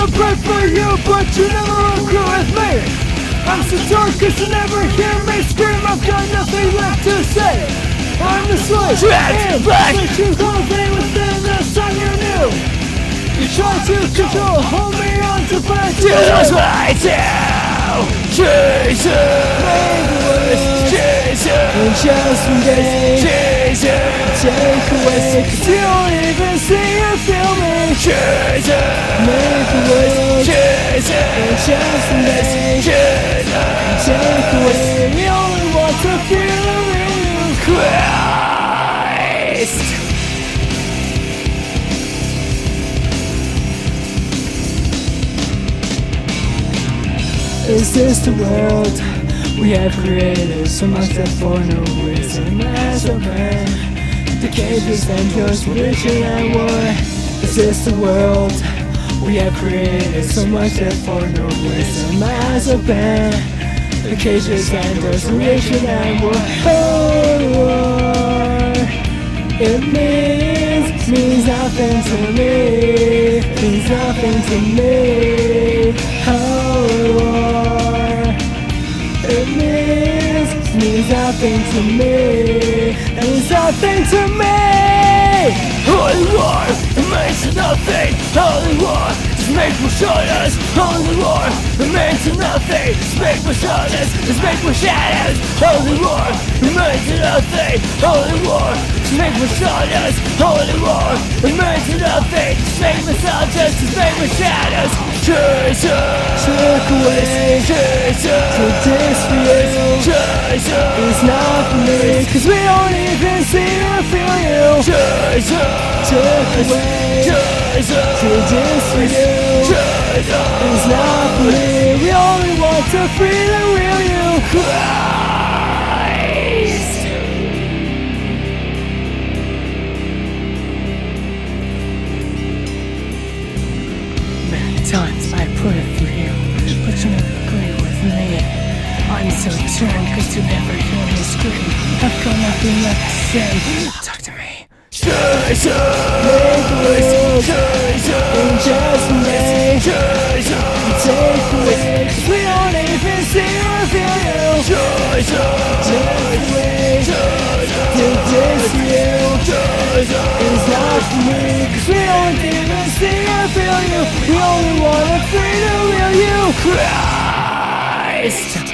so great for you, but you never agree with me. I'm so dark cause you never hear me scream. I've got nothing left to say. I'm the slave in that you hold me within the sun you knew. You try to control, hold me on to fight you. That's what I do. Jesus, Jesus, and just one day, Jesus, take away, 'cause you don't even see or feel me. Jesus, make a way, Jesus, and just one day, Jesus, take away. We only want to feel the real Christ. Is this the world we have created? So much that for no reason. As a man, the cages and yours, religion and war. Is this the world we have created? So much that for no reason. As a man, the cages and yours, religion and war. Oh, war. It means nothing to me. Means nothing to me. Oh, war. Means nothing to me, means nothing to me. Holy war, it means nothing. Holy war, it's made for shoulders. Holy war, it means nothing. It's made for shoulders, it's made for shadows. Holy war, it means nothing. Holy war, it's made for shoulders. Holy war, it means nothing. It's made for soldiers, it's made for shadows. Jesus, take away, Jesus, take this for you. It's not me, cause we don't even see or feel you. Jesus, took away, Jesus, did this for you. It's not me, we only want to free the real you. Christ. Many times I put it for you, but you never agree with me. I'm so turned cause you never hear me scream. I've got nothing left to say. Talk to me. Jesus, make ways. Jesus, and just me. Jesus, take away. We don't even see or feel you. Jesus, take away. Jesus, do this for you. Jesus, it's not for me. Cause we don't even see or feel you. We only wanna free the real you. Christ.